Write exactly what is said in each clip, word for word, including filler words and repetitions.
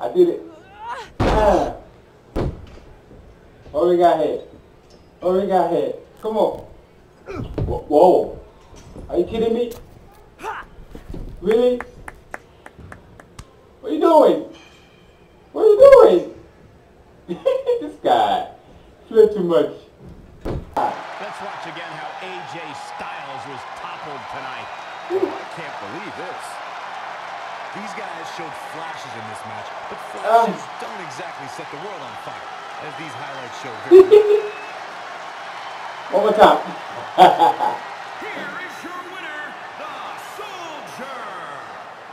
I did it. Ah. Oh, we got hit. Oh, we got hit. Come on. Whoa. Are you kidding me? Really? What are you doing? What are you doing? This guy. It's a little too much. Let's watch again how A J Styles was toppled tonight. Ooh, I can't believe this. These guys showed flashes in this match, but flashes um. don't exactly set the world on fire, as these highlights show. One more time. Here is your winner, the Soldier.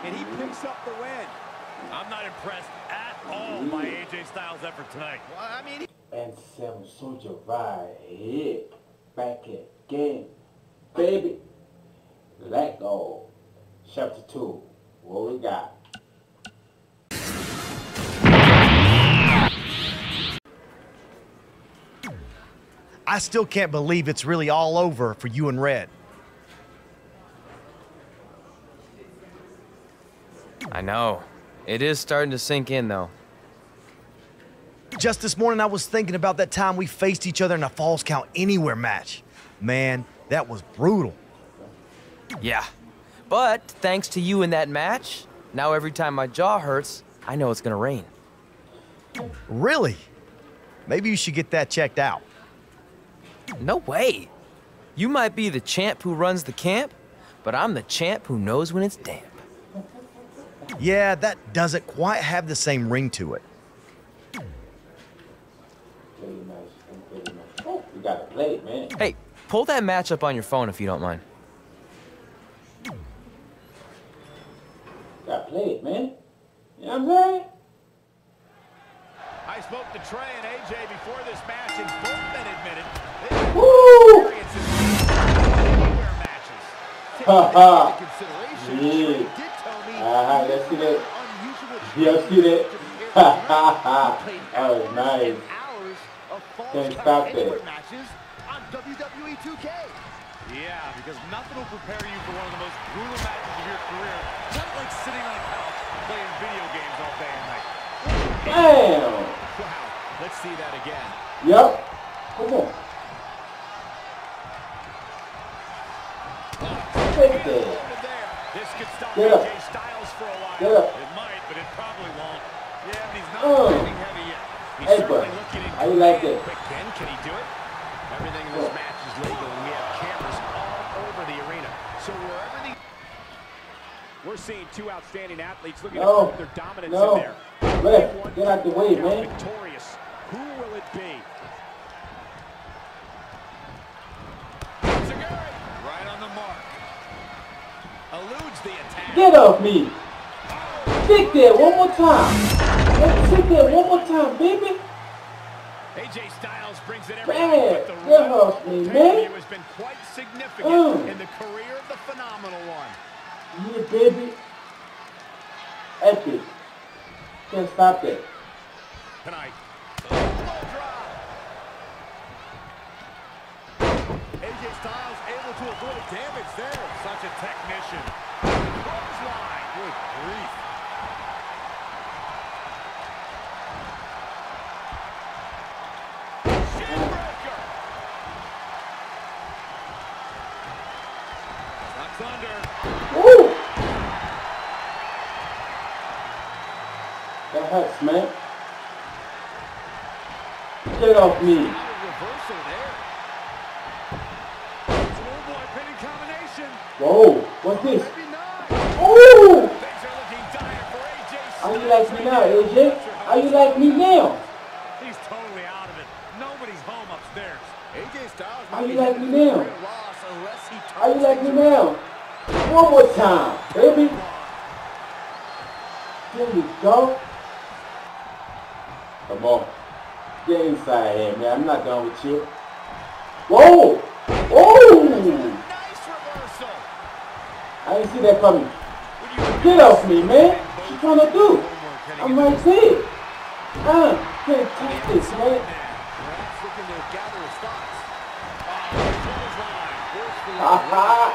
And he picks up the win. I'm not impressed at all by A J Styles' effort tonight. Well, I mean, and seven Soldier right here, back again, baby. Let go. Chapter two. What we got? I still can't believe it's really all over for you and Red. I know. It is starting to sink in, though. Just this morning, I was thinking about that time we faced each other in a Falls Count Anywhere match. Man, that was brutal. Yeah, but thanks to you in that match, now every time my jaw hurts, I know it's gonna rain. Really? Maybe you should get that checked out. No way. You might be the champ who runs the camp, but I'm the champ who knows when it's damp. Yeah, that doesn't quite have the same ring to it. You gotta play, man. Hey, pull that match up on your phone if you don't mind. Gotta play it, man. You know what I'm saying? I spoke to Trey and A J before this match, and both men admitted they did tell me. Ah, let's see that. Let's see that. Ha ha ha. That was nice. Can't stop that. Matches on W W E two K. Yeah, because nothing will prepare you for one of the most brutal matches of your career. Not like sitting on a couch playing video games all day and night. Damn! Wow, let's see that again. Yep. Come on. Take this. This could stop A J Styles for a while. It might, but it probably won't. Yeah, but he's not getting heavy yet. He's hey, certainly bro. looking into it. Like it. Again, can he do it? Everything in this match is legal. We have cameras all over the arena. So wherever the... We're seeing two outstanding athletes looking no. at their dominance no. in there. Left. Get out the way, man. Victorious. Who will it be? Right on the mark. Eludes the attack. Get off me. Stick there one more time. Let's stick there one more time, baby. A J Styles brings it everything with the run. It has been quite significant mm. in the career of the phenomenal one. Yeah, baby. Epic. Can't stop that. Tonight. A J Styles able to avoid damage there. Such a technician. Close line. Good grief. That hurts, man. Get off me. Reversal there. It's an old boy pinning combination. Whoa, what's this? Ooh! Things are looking dire for A J. How you like me now, A J? How you like me now? He's totally out of it. Nobody's home upstairs. A J Styles. How you like me now? How you like me now? One more time, baby. Here we go. Come on. Get inside here, man. I'm not done with you. Whoa! Oh! Nice reversal. I didn't see that coming. Get off me, man. What you trying to do? I'm right there. Uh, can't touch this, man. Aha!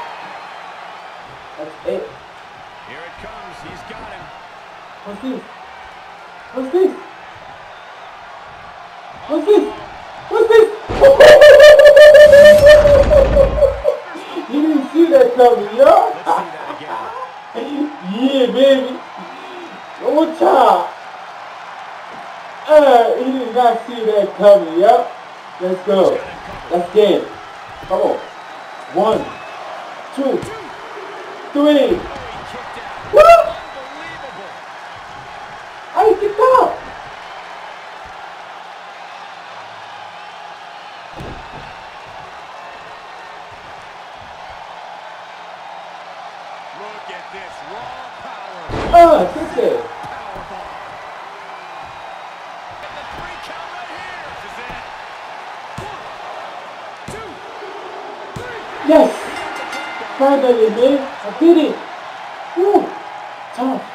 That's it. Here it comes. He's got him. What's this? What's this? What's this? What's this? You didn't see that coming, yo. Yeah, baby. What's up? Uh, he did not see that coming, yo. Let's go. Let's get it. Come on. One, two, three. Woo! How did he kick out? Look at this raw power. Oh, kick it. And the three count right here. This is it. One, two, three. Yes. Finally, man. I did it. Woo. Tough.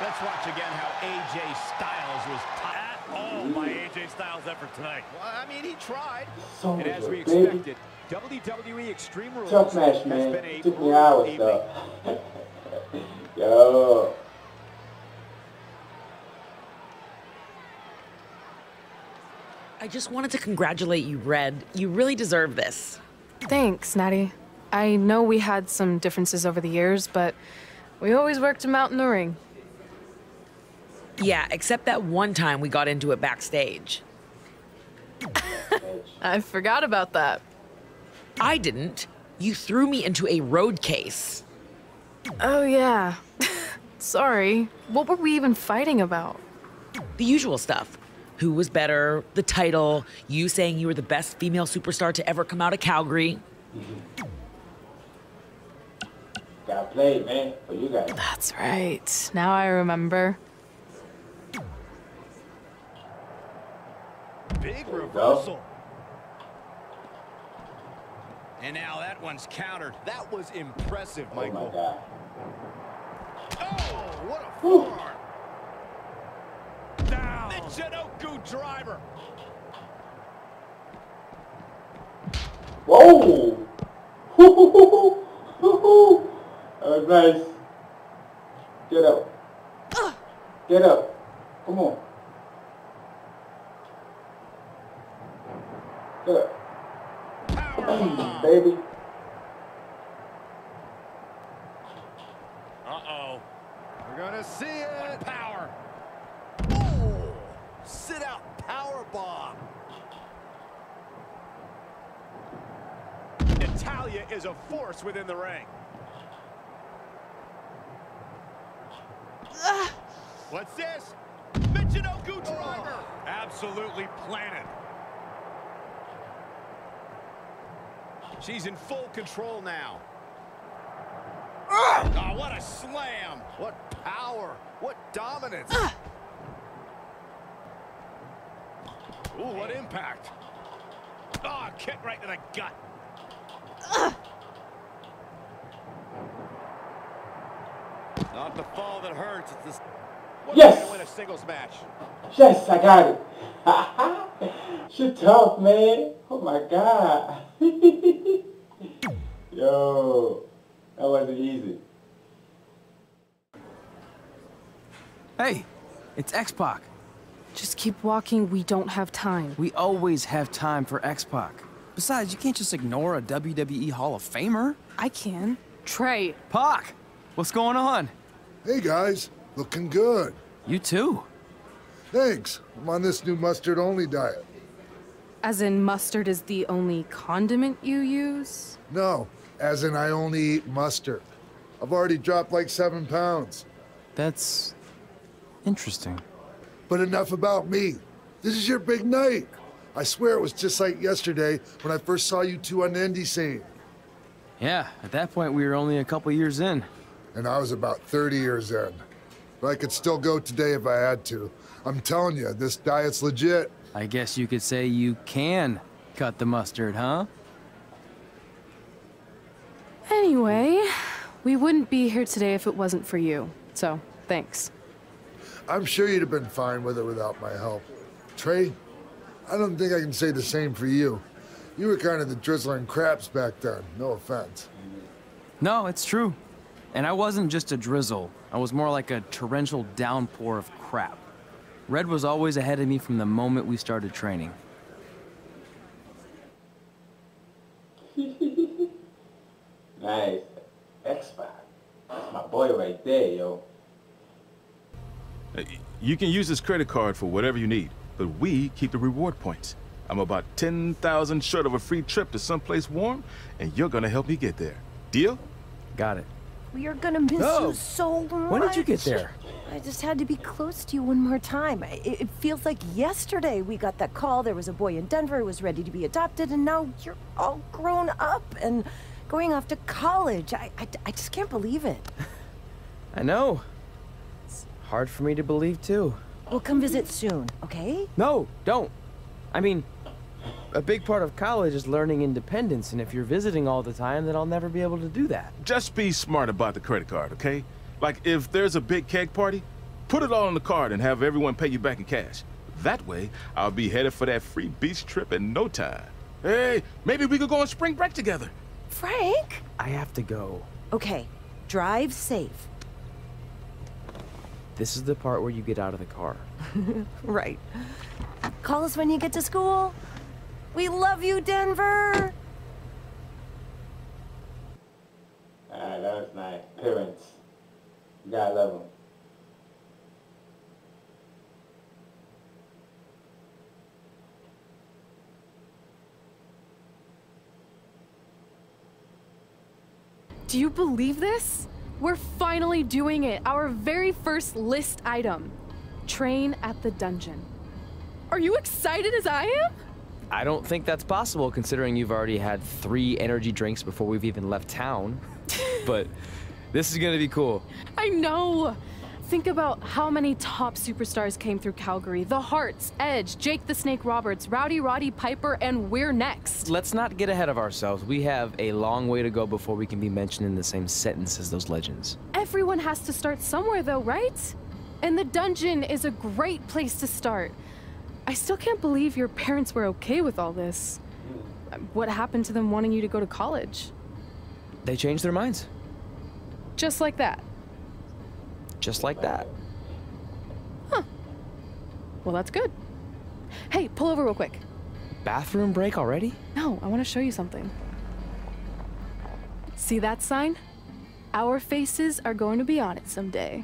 Let's watch again how A J Styles was at all by A J Styles' effort tonight. Well, I mean, he tried. So and as we expected, baby. W W E Extreme Rules tough match, man. It took me hours, though. Yo. I just wanted to congratulate you, Red. You really deserve this. Thanks, Natty. I know we had some differences over the years, but we always worked him out in the ring. Yeah, except that one time we got into it backstage. I forgot about that. I didn't. You threw me into a road case. Oh, yeah. Sorry. What were we even fighting about? The usual stuff. Who was better, the title, you saying you were the best female superstar to ever come out of Calgary. Mm-hmm. Gotta play, man, for you guys. That's right. Now I remember. Big reversal. And now that one's countered. That was impressive, oh Michael. My God. Oh, what a forearm. Down. The Jinoku driver. Whoa. Hoo hoo. That was nice. Get up. Uh. Get up. Come on. Get up. Power baby. Uh-oh. We're gonna see it. Power. Oh! Sit out power bomb. Natalya is a force within the ring. Uh. What's this? Michinoku driver. Oh. Absolutely planted. She's in full control now. Uh, oh, what a slam. What power. What dominance. Uh, Ooh, what impact. Oh, kick right to the gut. Uh, Not the fall that hurts. It's the... What yes. Win a singles match. Yes, I got it. She tough, man. Oh my God. Yo, that wasn't easy. Hey, it's X-Pac. Just keep walking. We don't have time. We always have time for X-Pac. Besides, you can't just ignore a W W E Hall of Famer. I can. Trey. Pac, what's going on? Hey guys, looking good. You too. Thanks. I'm on this new mustard-only diet. As in mustard is the only condiment you use? No, as in I only eat mustard. I've already dropped like seven pounds. That's interesting. But enough about me. This is your big night. I swear it was just like yesterday when I first saw you two on the indie scene. Yeah, at that point we were only a couple years in. And I was about thirty years in. But I could still go today if I had to. I'm telling you, this diet's legit. I guess you could say you can cut the mustard, huh? Anyway, we wouldn't be here today if it wasn't for you, so thanks. I'm sure you'd have been fine with it without my help. Trey, I don't think I can say the same for you. You were kind of the drizzling craps back then, no offense. No, it's true. And I wasn't just a drizzle. I was more like a torrential downpour of crap. Red was always ahead of me from the moment we started training. Nice. X five. That's my boy right there, yo. You can use this credit card for whatever you need, but we keep the reward points. I'm about ten thousand short of a free trip to someplace warm, and you're gonna help me get there. Deal? Got it. We are gonna miss oh. you so much. When did you get there? I just had to be close to you one more time. It, it feels like yesterday we got that call. There was a boy in Denver who was ready to be adopted, and now you're all grown up and going off to college. I, I, I just can't believe it. I know. It's hard for me to believe, too. We'll come visit soon, okay? No, don't. I mean, a big part of college is learning independence, and if you're visiting all the time, then I'll never be able to do that. Just be smart about the credit card, okay? Like, if there's a big keg party, put it all on the card and have everyone pay you back in cash. That way, I'll be headed for that free beach trip in no time. Hey, maybe we could go on spring break together. Frank? I have to go. Okay, drive safe. This is the part where you get out of the car. Right. Call us when you get to school. We love you, Denver! Alright, that was nice. Parents. You gotta love them. Do you believe this? We're finally doing it. Our very first list item. Train at the dungeon. Are you excited as I am? I don't think that's possible, considering you've already had three energy drinks before we've even left town. But this is gonna be cool. I know! Think about how many top superstars came through Calgary. The Harts, Edge, Jake the Snake Roberts, Rowdy Roddy Piper, and we're next. Let's not get ahead of ourselves. We have a long way to go before we can be mentioned in the same sentence as those legends. Everyone has to start somewhere, though, right? And the dungeon is a great place to start. I still can't believe your parents were okay with all this. What happened to them wanting you to go to college? They changed their minds. Just like that? Just like that. Huh. Well, that's good. Hey, pull over real quick. Bathroom break already? No, I want to show you something. See that sign? Our faces are going to be on it someday.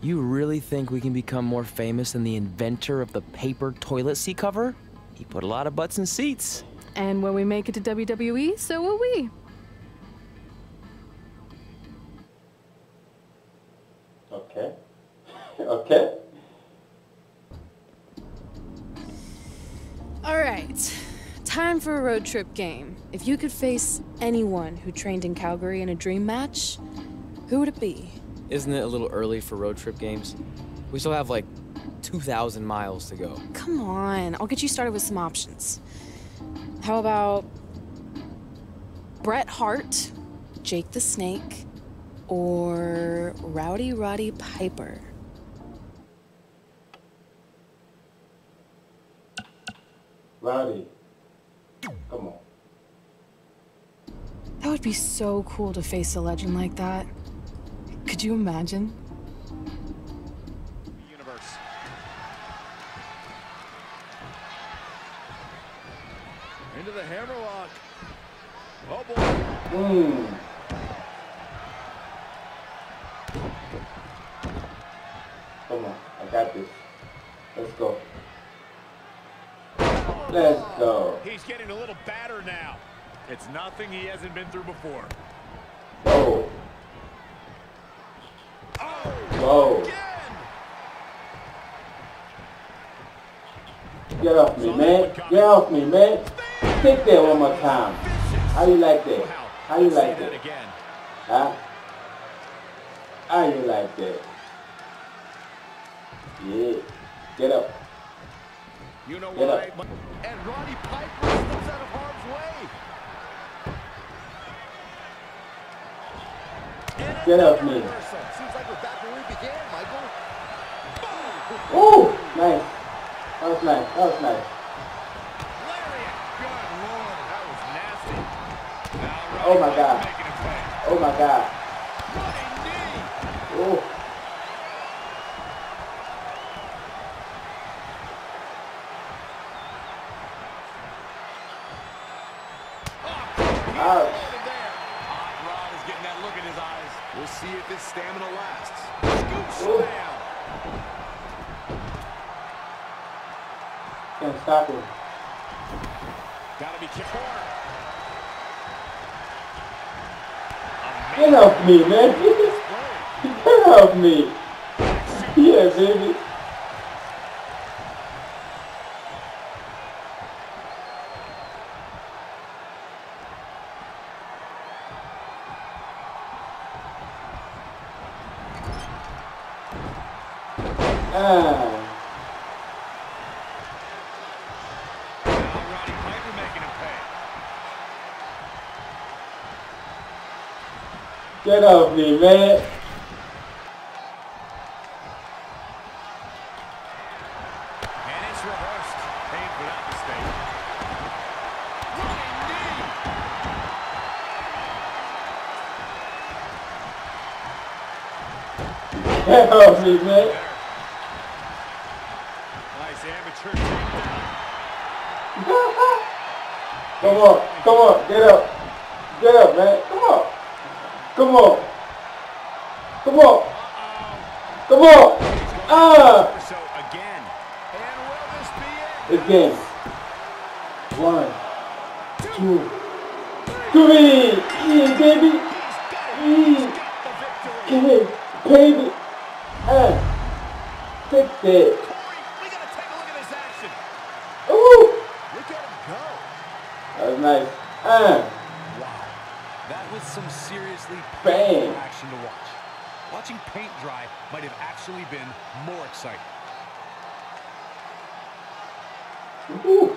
You really think we can become more famous than the inventor of the paper toilet seat cover? He put a lot of butts in seats. And when we make it to W W E, so will we. Okay. Okay. All right. Time for a road trip game. If you could face anyone who trained in Calgary in a dream match, who would it be? Isn't it a little early for road trip games? We still have like two thousand miles to go. Come on, I'll get you started with some options. How about Bret Hart, Jake the Snake, or Rowdy Roddy Piper? Rowdy, come on. That would be so cool to face a legend like that. Could you imagine? Universe. Into the hammerlock. Oh boy. Mm. Come on, I got this. Let's go. Let's go. He's getting a little badder now. It's nothing he hasn't been through before. Oh. Whoa. Get off me, man. Get off me, man. Stick there one more time. How you like that? How you like that? Huh? How you like that? Yeah. Get up. You know what? And Roddy Piper steps out of harm's way. Get up, man. Oh, nice. That was nice. That was nice. Oh my God. Oh my God. Whoa. Ouch. Hot Rod is getting that look in his eyes. We'll see if his stamina lasts. Scoop slam. Can't stop him. Gotta be careful. Get off me, man. Get off me. Yeah, baby. Ah. Get off me, man. And it's reversed. Paid for that mistake. Running knee. Get off me, man. Nice amateur takedown. Come on, come on, get up. Get up, man. Come on. Come on. Come on. Come on. Ah. So again. And will this be it? Again. One. Two. Three. Yeah, baby. Yeah, baby. Ah. Take that. We gotta take a look at his action. Ooh. Look at him go. That was nice. Ah. That was some seriously painful action to watch. Watching paint dry might have actually been more exciting. Ooh,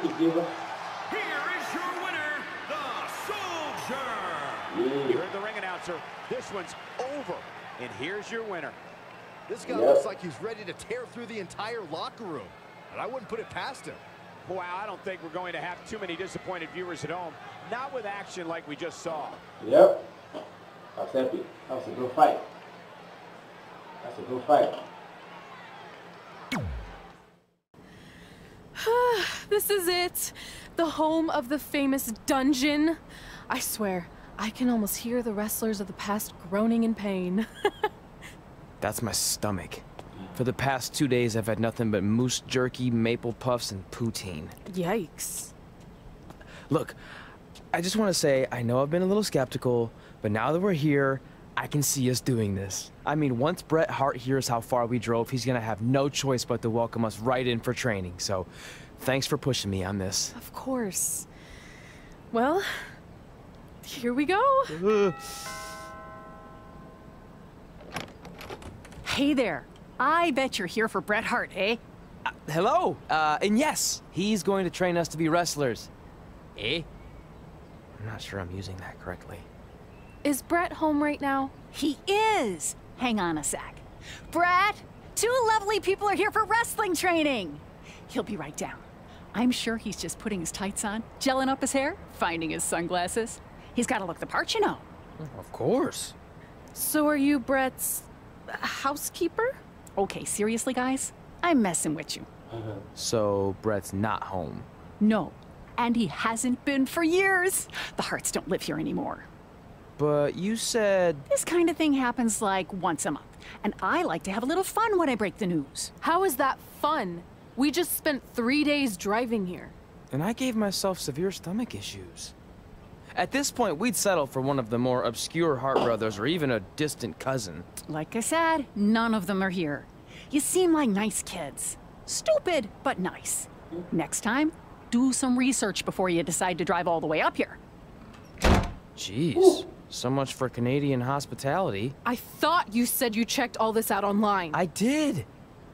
here is your winner, the Soldier. Yeah. You heard the ring announcer. This one's over, and here's your winner. This guy yep. looks like he's ready to tear through the entire locker room, and I wouldn't put it past him. Wow, I don't think we're going to have too many disappointed viewers at home. Not with action like we just saw. Yep. I was happy. That was a good fight. That's a good fight. This is it. The home of the famous dungeon. I swear, I can almost hear the wrestlers of the past groaning in pain. That's my stomach. For the past two days, I've had nothing but moose jerky, maple puffs, and poutine. Yikes. Look, I just want to say, I know I've been a little skeptical, but now that we're here, I can see us doing this. I mean, once Bret Hart hears how far we drove, he's going to have no choice but to welcome us right in for training. So, thanks for pushing me on this. Of course. Well, here we go. Hey there. I bet you're here for Bret Hart, eh? Uh, hello, uh, and yes, he's going to train us to be wrestlers. Eh? I'm not sure I'm using that correctly. Is Bret home right now? He is! Hang on a sec. Bret, two lovely people are here for wrestling training! He'll be right down. I'm sure he's just putting his tights on, gelling up his hair, finding his sunglasses. He's gotta look the part, you know. Of course. So are you Bret's housekeeper? Okay, seriously, guys, I'm messing with you. Uh-huh. So, Bret's not home? No, and he hasn't been for years. The Harts don't live here anymore. But you said... This kind of thing happens like once a month, and I like to have a little fun when I break the news. How is that fun? We just spent three days driving here. And I gave myself severe stomach issues. At this point, we'd settle for one of the more obscure Hart brothers or even a distant cousin. Like I said, none of them are here. You seem like nice kids. Stupid, but nice. Next time, do some research before you decide to drive all the way up here. Jeez, ooh. So much for Canadian hospitality. I thought you said you checked all this out online. I did.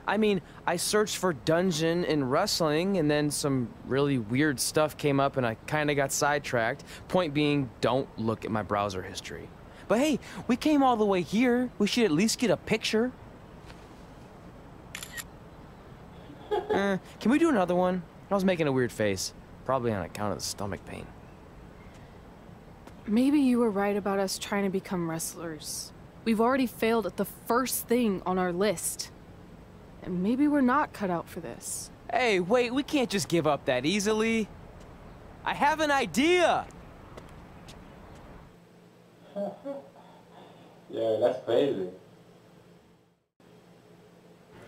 I mean, I searched for dungeon and wrestling, and then some really weird stuff came up, and I kind of got sidetracked. Point being, don't look at my browser history. But hey, we came all the way here. We should at least get a picture. uh, can we do another one? I was making a weird face, probably on account of the stomach pain. Maybe you were right about us trying to become wrestlers. We've already failed at the first thing on our list. And maybe we're not cut out for this. Hey, wait, we can't just give up that easily. I have an idea! Yeah, that's crazy.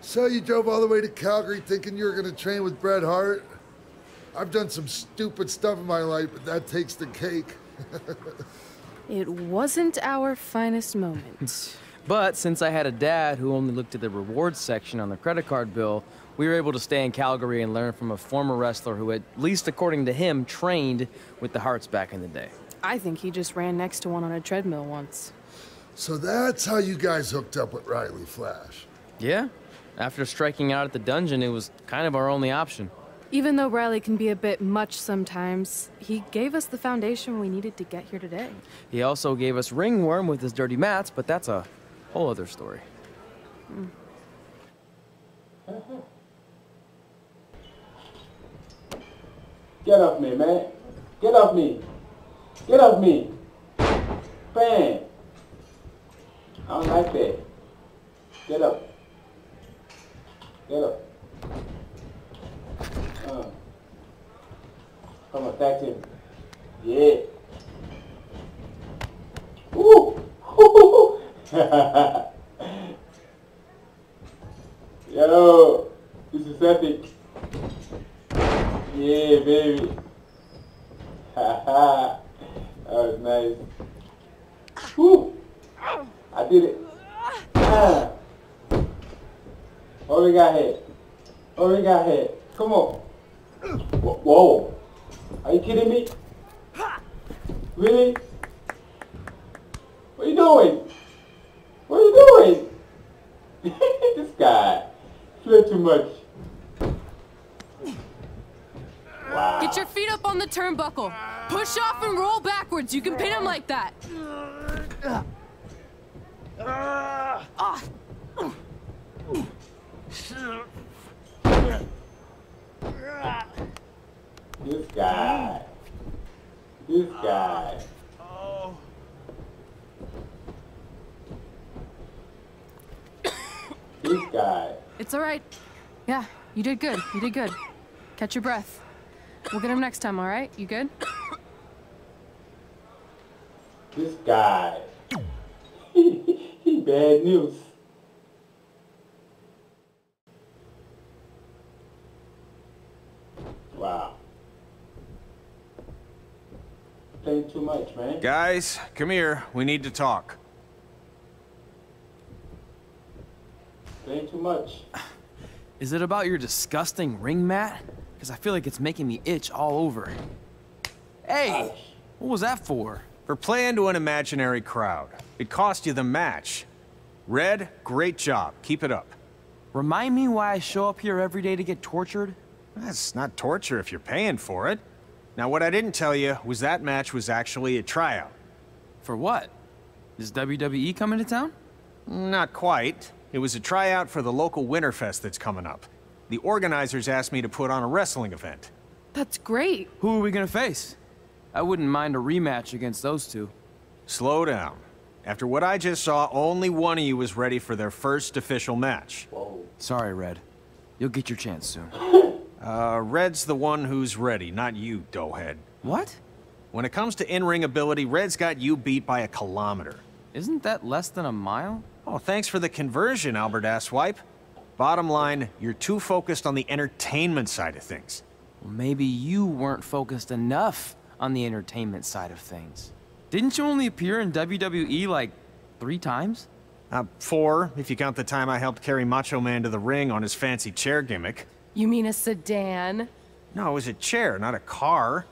So you drove all the way to Calgary thinking you were gonna train with Bret Hart? I've done some stupid stuff in my life, but that takes the cake. It wasn't our finest moment. But since I had a dad who only looked at the rewards section on the credit card bill, we were able to stay in Calgary and learn from a former wrestler who, at least according to him, trained with the Harts back in the day. I think he just ran next to one on a treadmill once. So that's how you guys hooked up with Riley Flash? Yeah. After striking out at the dungeon, it was kind of our only option. Even though Riley can be a bit much sometimes, he gave us the foundation we needed to get here today. He also gave us ringworm with his dirty mats, but that's a whole other story. Mm. Get off me, man. Get off me. Get off me. Bam. I don't like that. Get up. Get up. Uh. Come attack him. Yeah. Woo! Yo, this is epic. Yeah, baby. Haha. That was nice. Woo! I did it. Ah. What we got here? What we got here? Come on. Whoa. Are you kidding me? Really? What are you doing? What are you doing? This guy. Flip too much. Wow. Get your feet up on the turnbuckle. Push off and roll backwards. You can pin him like that. Ah. This guy. This guy. Oh. This guy. It's all right. Yeah, you did good. You did good. Catch your breath. We'll get him next time, all right? You good? This guy. He bad news. Wow. Playing too much, man. Guys, come here. We need to talk. Playing too much. Is it about your disgusting ring mat? Because I feel like it's making me itch all over. Hey, gosh. What was that for? For playing to an imaginary crowd. It cost you the match. Red, great job. Keep it up. Remind me why I show up here every day to get tortured? That's not torture if you're paying for it. Now, what I didn't tell you was that match was actually a tryout. For what? Is W W E coming to town? Not quite. It was a tryout for the local Winterfest that's coming up. The organizers asked me to put on a wrestling event. That's great. Who are we gonna face? I wouldn't mind a rematch against those two. Slow down. After what I just saw, only one of you was ready for their first official match. Whoa. Sorry, Red. You'll get your chance soon. uh, Red's the one who's ready, not you, doughhead. What? When it comes to in-ring ability, Red's got you beat by a kilometer. Isn't that less than a mile? Oh, thanks for the conversion, Albert Asswipe. Bottom line, you're too focused on the entertainment side of things. Well, maybe you weren't focused enough on the entertainment side of things. Didn't you only appear in W W E like three times? Uh, four, if you count the time I helped carry Macho Man to the ring on his fancy chair gimmick. You mean a sedan? No, it was a chair, not a car.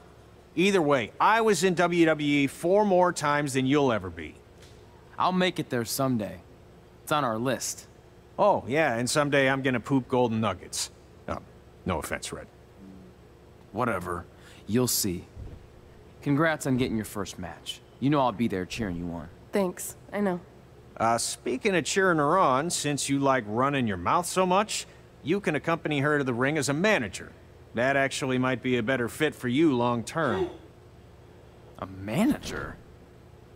Either way, I was in W W E four more times than you'll ever be. I'll make it there someday. It's on our list. Oh, yeah, and someday I'm gonna poop golden nuggets. Oh, no offense, Red. Whatever. You'll see. Congrats on getting your first match. You know I'll be there cheering you on. Thanks. I know. Uh, speaking of cheering her on, since you like running your mouth so much, you can accompany her to the ring as a manager. That actually might be a better fit for you long term. A manager?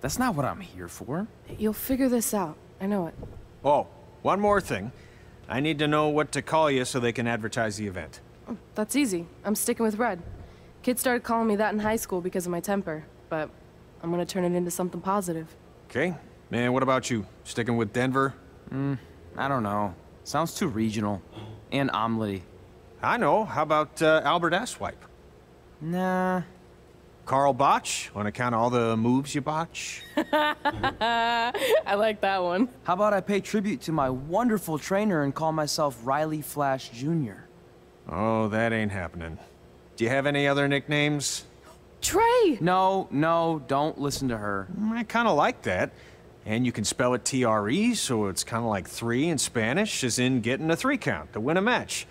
That's not what I'm here for. You'll figure this out. I know it. Oh, one more thing. I need to know what to call you so they can advertise the event. Oh, that's easy. I'm sticking with red. Kids started calling me that in high school because of my temper, but I'm gonna turn it into something positive. Okay. Man, what about you? Sticking with Denver? Hmm, I don't know. Sounds too regional. And omelette-y. I know. How about uh, Albert Asswipe? Nah. Carl Botch, on account of all the moves you botch? I like that one. How about I pay tribute to my wonderful trainer and call myself Riley Flash Junior? Oh, that ain't happening. Do you have any other nicknames? Trey! No, no, don't listen to her. I kind of like that. And you can spell it T R E, so it's kind of like three in Spanish, as in getting a three count to win a match.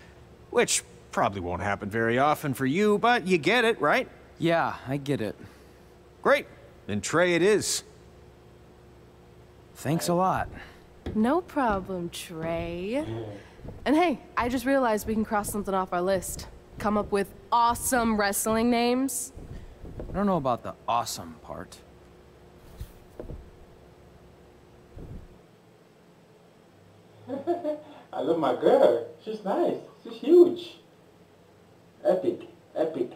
Which probably won't happen very often for you, but you get it, right? Yeah, I get it. Great. Then Trey it is. Thanks a lot. No problem, Trey. And hey, I just realized we can cross something off our list. Come up with awesome wrestling names. I don't know about the awesome part. I love my girl. She's nice. She's huge. Epic. Epic.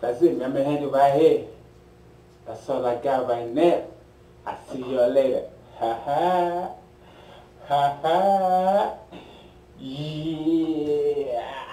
That's it, remember handle right here. That's all I got right now. I see y'all later. Ha ha. Ha ha. Yeah.